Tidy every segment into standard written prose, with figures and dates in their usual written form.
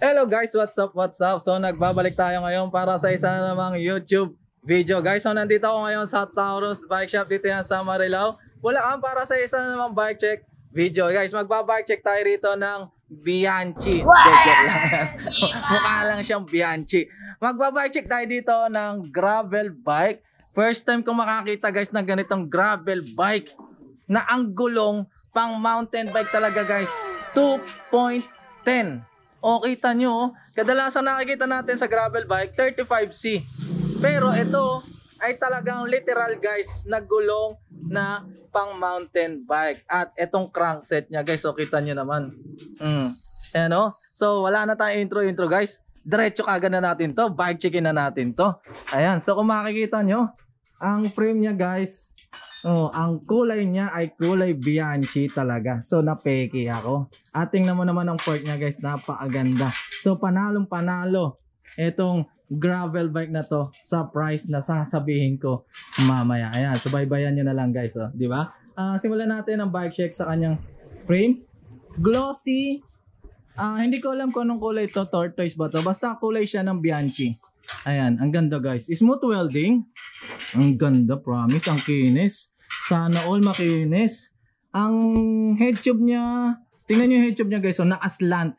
Hello guys, what's up, what's up? So nagbabalik tayo ngayon para sa isa na namang YouTube video guys. So nandito ako ngayon sa Taurus Bike Shop, dito yan sa Marilao, Bulacan, para sa isa na namang bike check video guys. Magbabike check tayo rito ng Bianchi. Mukha lang siyang Bianchi. Magbabike check tayo dito ng gravel bike. First time ko makakita guys ng ganitong gravel bike na ang gulong pang mountain bike talaga guys, 2.10. O kita nyo, kadalasan nakikita natin sa gravel bike 35C, pero ito ay talagang literal guys na gulong na pang mountain bike. At etong crankset nya guys, o kita nyo naman. Ayan o. So wala na tayong intro guys, diretso kagad na natin to, bike checkin na natin to. Ayan, so kung makikita nyo ang frame nya guys, oh, ang kulay niya ay kulay Bianchi talaga. So napeki ako. Ating naman ang fork niya guys, napakaganda. So panalong panalo itong gravel bike na to sa price na sasabihin ko mamaya. Ayan, subaybayan niyo na lang guys, oh, di ba? Simulan natin ang bike check sa kanyang frame. Glossy. Hindi ko alam kung anong kulay to, tortoise ba to? Basta kulay siya ng Bianchi. Ayan, ang ganda guys. Smooth welding. Ang ganda, promise. Ang kinis. Sana all makinis. Ang head tube niya, tingnan niyo yung head tube niya guys. So naka-slant.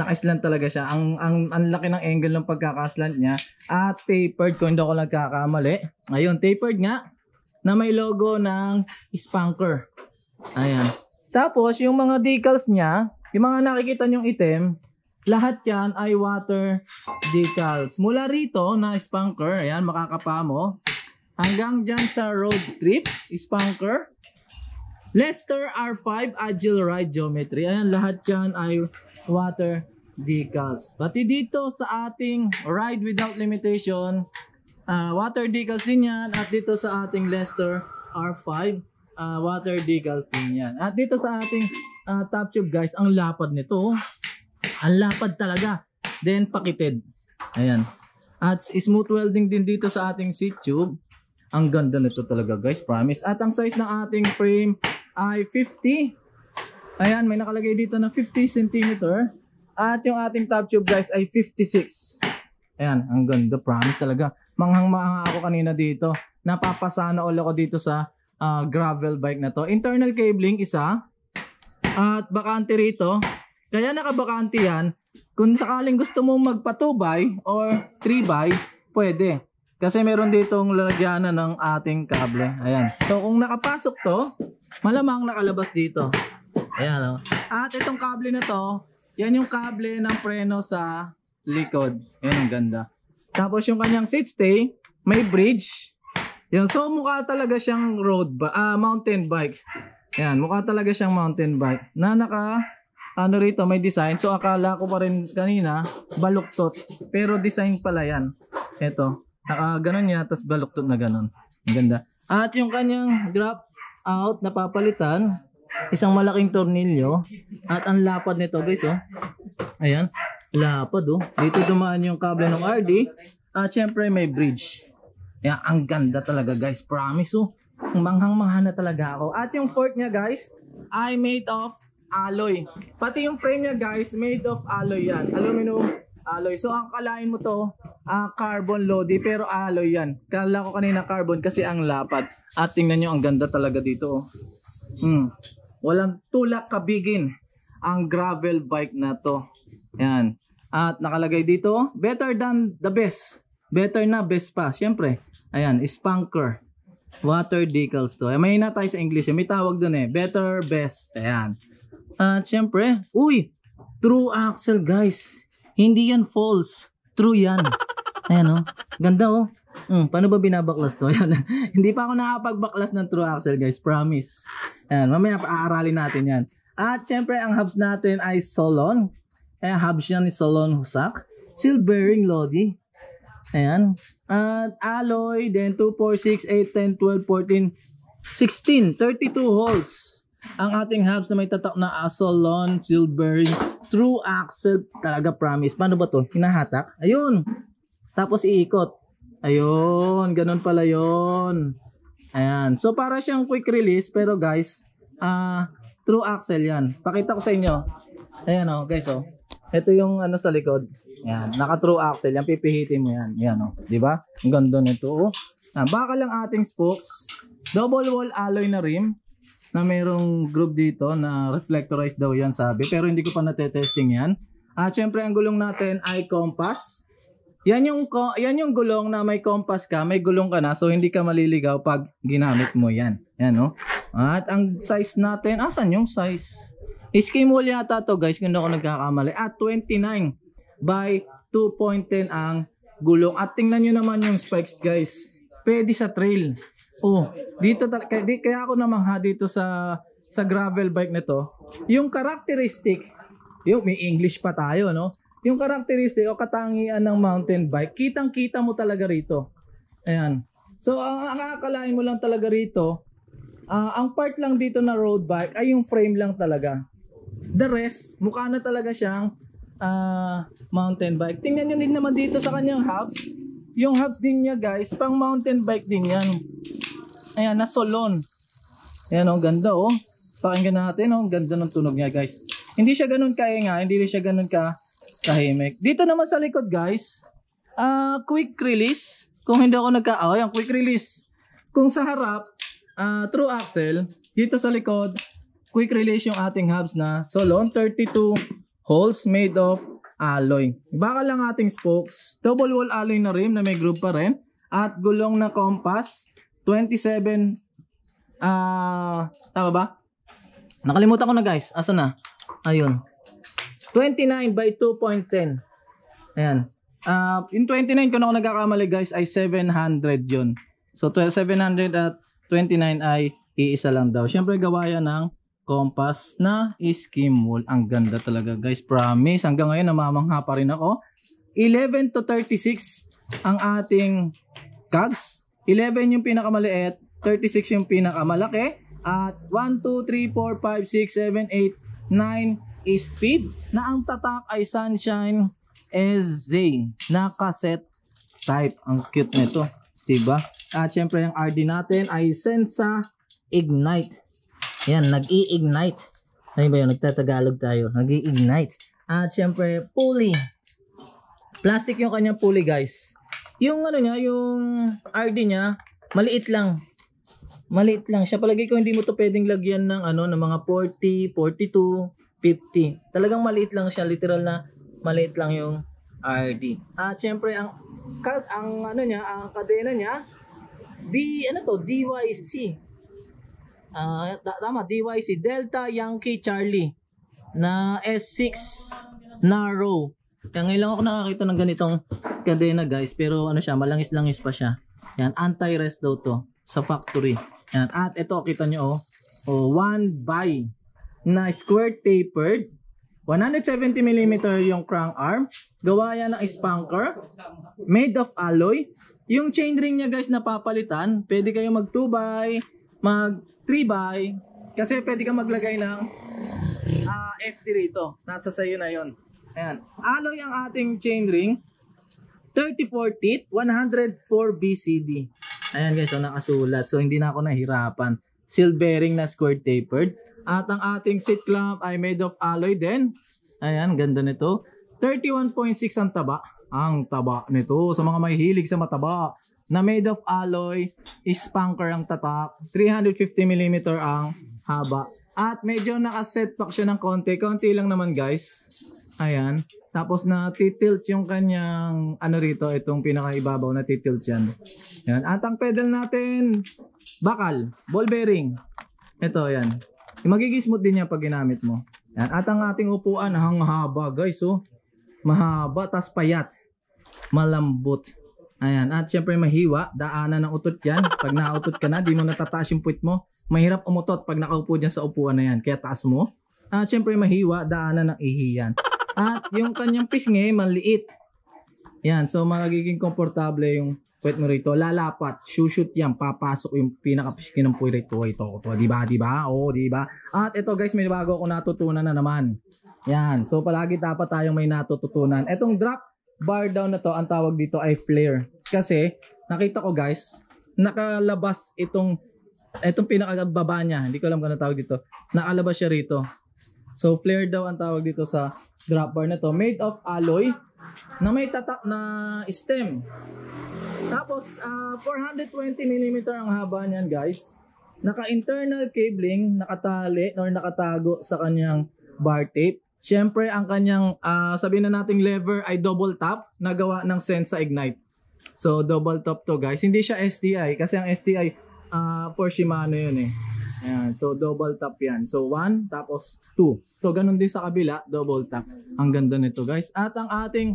Naka-slant talaga siya. Ang laki ng angle ng pagkaka-slant niya. At tapered, kung hindi ako nagkakamali. Ayun, tapered nga. Na may logo ng Spanker. Ayan. Tapos, yung mga decals niya, yung mga nakikita niyong itim, lahat yan ay water decals. Mula rito na Spanker, ayan, makakapa mo, hanggang dyan sa road trip, Spanker. Lester R5, Agile Ride Geometry. Ayan, lahat yan ay water decals. Pati dito sa ating Ride Without Limitation, water decals din yan. At dito sa ating Lester R5, water decals din yan. At dito sa ating top tube guys, ang lapad nito. Ang lapad talaga. Then pakited. Ayan. At smooth welding din dito sa ating seat tube. Ang ganda nito talaga guys, promise. At ang size ng ating frame ay 50. Ayan, may nakalagay dito na 50 cm. At yung ating top tube guys ay 56. Ayan, ang ganda, promise talaga. Manghang-mahanga ako kanina dito. Napapasana all ako dito sa gravel bike na to. Internal cabling isa. At bakante rito. Kaya nakabakante yan. Kung sakaling gusto mong magpa 2x or 3x, pwede. Kasi meron ditong lalagyanan ng ating kable. Ayan. So kung nakapasok to, malamang nakalabas dito. Ayan o. At itong kable na to, yan yung kable ng preno sa likod. Ayan, ang ganda. Tapos yung kanyang seat stay, may bridge. Ayan. So mukha talaga siyang mountain bike. Ayan, mukha talaga siyang mountain bike. Na naka... ano rito, may design. So akala ko pa rin kanina baluktot, pero design pala yan. Eto, ganun yan, tapos baluktot na ganun. Ang ganda. At yung kanyang drop out na papalitan, isang malaking tornilyo. At ang lapad nito guys, oh. Ayan, lapad oh. Dito dumaan yung kable ng RD. At syempre may bridge. Ayan, ang ganda talaga guys, promise oh. Manghang-manghang na talaga ako. At yung fork niya guys ay made of alloy. Pati yung frame niya guys, made of alloy yan. Aluminum alloy. So ang kalain mo to, carbon lodi, pero alloy yan. Kala ko kanina carbon kasi ang lapad. At tingnan nyo, ang ganda talaga dito. Walang tulak kabigin ang gravel bike na to. Yan. At nakalagay dito, better than the best. Better na best pa. Siyempre. Ayan, Spanker. Water decals to. May hina tayo sa English. May tawag dun eh. Better, best. Ayan. At syempre, uy, true axle guys. Hindi yan false. True yan. Ayan o. Ganda o. Paano ba binabaklas to? Ayan. Hindi pa ako nakapagbaklas ng true axle guys. Promise. Ayan. Mamaya aaralin natin yan. At syempre, ang hubs natin ay Solon. Ayan, hubs yan ni Solon Husak. Seal bearing Lodi. Ayan. At alloy, then 2, 4, 6, 8, 10, 12, 14, 16. 32 holes. Ang ating hubs na may tatak na A-Solon, silver, true axle talaga, promise. Paano ba to? Hinahatak? Ayun. Tapos iikot. Ayun. Ganun pala yun. Ayan. So para siyang quick release, pero guys, true axle yan. Pakita ko sa inyo. Ayan o, guys o. Ito yung ano sa likod. Yan, naka-true axle. Yan, pipihitin mo yan. Yan, oh. Diba? Ang ganda nito, oh. Baka lang ating spokes. Double wall alloy na rim na merong groove dito na reflectorized daw yan, sabi. Pero hindi ko pa natetesting yan. At syempre, ang gulong natin ay compass. Yan yung gulong na may compass ka, may gulong ka na. So, hindi ka maliligaw pag ginamit mo yan. Yan, oh. At ang size natin, asan yung size? Iskimul yata to guys, kung ako nagkakamali. At 29 by 2.10 ang gulong. At tingnan nyo naman yung spikes guys. Pwede sa trail. Oh, dito kaya ako namangha dito sa gravel bike na to. Yung characteristic, yung may English pa tayo, no? Yung characteristic o katangian ng mountain bike, kitang-kita mo talaga rito. Ayan. So, ang akalain mo lang talaga rito, ang part lang dito na road bike ay yung frame lang talaga. The rest, mukha na talaga siyang mountain bike. Tingnan nyo din naman dito sa kanyang hubs. Yung hubs din niya guys, pang mountain bike din yan. Ayan, na-Solon. Ayan, oh, ganda oh. Pakinggan natin, oh, ganda ng tunog niya guys. Hindi siya ganun kaenga, hindi siya ganun ka tahimik. Dito naman sa likod guys, quick release. Kung hindi ako nagka-aw, yung quick release. Kung sa harap, true axle. Dito sa likod, quick release yung ating hubs na Solon, 32 holes made of alloy. Baka lang ating spokes, double wall alloy na rim na may groove pa rin. At gulong na compass, 27, tama ba? Nakalimutan ko na guys, asa na? Ayun. 29 by 2.10. Ayan. Yung 29, kung ako nagkakamali guys, ay 700 yun. So 700 at 29 ay iisa lang daw. Siyempre gawa yan ng compass na skim wall. Ang ganda talaga guys, promise. Hanggang ngayon namamangha pa rin ako. 11 to 36 ang ating cogs. 11 yung pinakamaliit, 36 yung pinakamalaki, at 1, 2, 3, 4, 5, 6, 7, 8, 9 speed na ang tatak ay Sunshine SZ na cassette type. Ang cute nito, diba? At syempre yung RD natin ay Sensa Ignite. Yan, nag-i-ignite. Ano ba yun? Nagtatagalog tayo. Nag-i-ignite. At syempre, pulley. Plastic yung kanyang pulley, guys. Yung ano niya, yung RD niya, maliit lang. Maliit lang siya. Palagi ko hindi mo to pwedeng lagyan ng ano, ng mga 40, 42, 50. Talagang maliit lang siya. Literal na maliit lang yung RD. At syempre, ang ano niya, ang kadena niya, DYC. Tama, DYC, Delta Yankee Charlie na S6 na row. Kaya ngayon lang ako nakakita ng ganitong kadena guys, pero ano siya, malangis-langis pa siya. Yan, anti-rest daw to sa factory. Yan, at ito kita nyo oh, 1 by na square tapered, 170mm yung crank arm, gawa yan ng spanker, made of alloy. Yung chainring niya guys napapalitan, pwede kayo mag 2x, mag 3x, kasi pwede kang maglagay ng FT rito, nasa sayo na yun. Ayan, alloy ang ating chainring, 34 teeth, 104 BCD. Ayan guys, so nakasulat, so hindi na ako nahirapan. Seal bearing na square tapered, at ang ating seat clamp ay made of alloy din. Ayan, ganda nito, 31.6 ang taba. Ang taba nito, sa mga mahilig sa mataba, na made of alloy, spanker ang tatak, 350mm ang haba. At medyo nakasetback siya ng konti lang naman guys. Ayan. Tapos na titilt yung kanyang ano rito, itong pinakaibabaw na titilt yan. Ayan. At ang pedal natin, bakal, ball bearing. Ito, ayan. Magigismooth din niya pag ginamit mo. Ayan. At ang ating upuan, ang haba guys. Oh. Mahaba, tas payat. Malambot. Ayan, at syempre mahiwa, daanan ng utot yan. Pag nautot ka na, di mo natataas yung puwit mo. Mahirap umutot pag nakaupo dyan sa upuan na yan, kaya taas mo. At syempre mahiwa, daanan ng ihi yan. At yung kanyang pisngi, maliit. Yan, so magiging komportable yung puwit mo rito. Lalapat, shoot yan, papasok yung pinakapisngi ng puwit rito. Ito, diba? Oo, diba? At ito guys, may bago ako natutunan na naman. Yan, so palagi dapat tayong may natututunan. Etong drop bar down na to, ang tawag dito ay flare. Kasi, nakita ko guys, nakalabas itong pinakababa niya. Hindi ko alam kung ano tawag dito. Nakalabas siya rito. So flare daw ang tawag dito sa drop bar na to. Made of alloy na may tatak na stem. Tapos 420mm ang haba niyan, guys. Naka-internal cabling, nakatali or nakatago sa kanyang bar tape. Siyempre ang kanyang sabihin na nating lever ay double tap na gawa ng Sensa Ignite. So double tap to, guys. Hindi siya STI kasi ang STI for Shimano 'yun eh. Ayan. So double tap 'yan. So 1 tapos 2. So ganun din sa kabila, double tap. Ang ganda nito, guys. At ang ating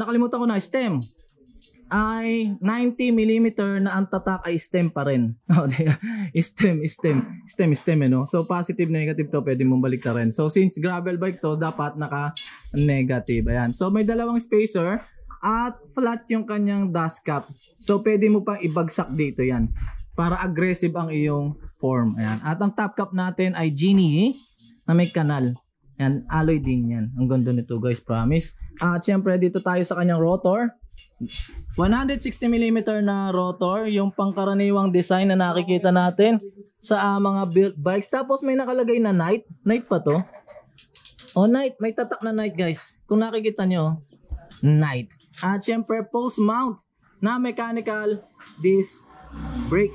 nakalimutan ko na stem ay 90mm na ang tatak ay stem pa rin. stem eh, no? So positive, negative to, pwede mong balik na rin. So since gravel bike to, dapat naka-negative. Ayan. So may dalawang spacer at flat yung kanyang dust cap. So pwede mo pang ibagsak dito yan para aggressive ang iyong form. Ayan. At ang top cap natin ay Genie na may kanal. Ayan, alloy din yan. Ang ganda nito, guys, promise. At syempre dito tayo sa kanyang rotor. 160mm na rotor, yung pangkaraniwang design na nakikita natin sa mga built bikes. Tapos may nakalagay na night pa to. O night, may tatak na night, guys. Kung nakikita nyo, night. At syempre post mount na mechanical disc brake.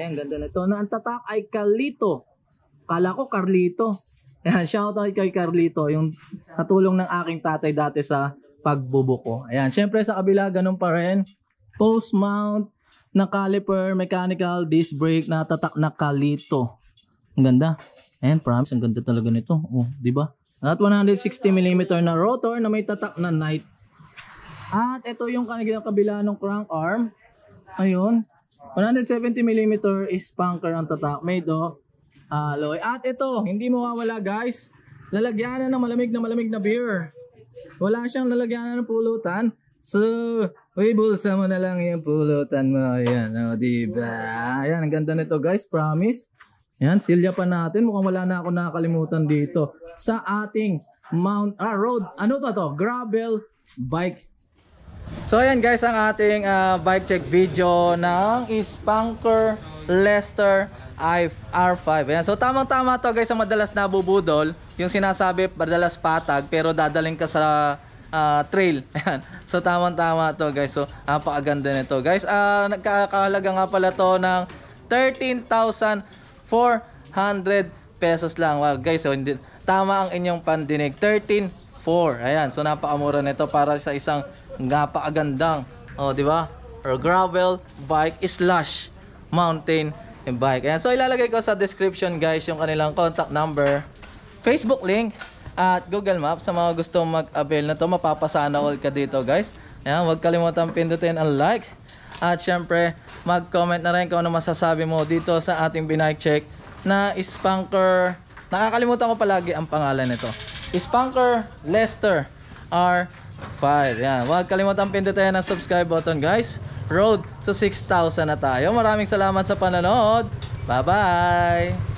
Ayan, ganda nito. Na ang tatak ay Carlito. Kala ko Carlito. Ayan, shoutout kay Carlito, yung katulong ng aking tatay dati sa pagbubuko. Ayan, syempre sa kabila ganun pa rin. Post mount na caliper, mechanical disc brake na tatak na Carlito. Ang ganda. Ayan, promise, ang ganda talaga nito. Oh, di ba? At 160mm na rotor na may tatak na night. At ito yung kabila ng crank arm. Ayun. 170mm is spanker ang tatak, made of alloy. At ito, hindi mawawala, guys. Lalagyanan ng malamig na beer. Wala siyang lalagyanan ng pulutan. So, uy, bulsa mo na lang yung pulutan mo. Ayan, o, diba? Ayan, ang ganda nito, guys. Promise. Ayan, silya pa natin. Mukhang wala na ako nakakalimutan dito. Sa ating road. Ano pa to? Gravel bike. So, ayan, guys, ang ating bike check video ng Spanker Lester R5. Ayan. So, tamang-tama to, guys, ang madalas nabubudol. Yung sinasabi, madalas patag, pero dadaling ka sa trail. Ayan. So, tamang-tama to, guys. So, napakaganda nito, guys. Nagkakahalaga nga pala to ng 13,400 pesos lang. Wow, guys. So, hindi, tama ang inyong pandinig. 13,400. Ayan. So, napakamura nito para sa isang napakagandang, oh, di ba? Or gravel bike slash mountain bike. Ayan. So ilalagay ko sa description, guys, yung kanilang contact number, Facebook link at Google Maps sa mga gusto mag-avail na to. Mapapasana all ka dito, guys. Ayan, huwag kalimutan pindutin ang like at syempre mag-comment na rin kung ano masasabi mo dito sa ating binike check na Spanker. Nakakalimutan ko palagi ang pangalan nito. Spanker Lester R5. Ayan, huwag kalimutan pindutin ang subscribe button, guys. Road to 6,000 na tayo. Maraming salamat sa panonood. Bye-bye!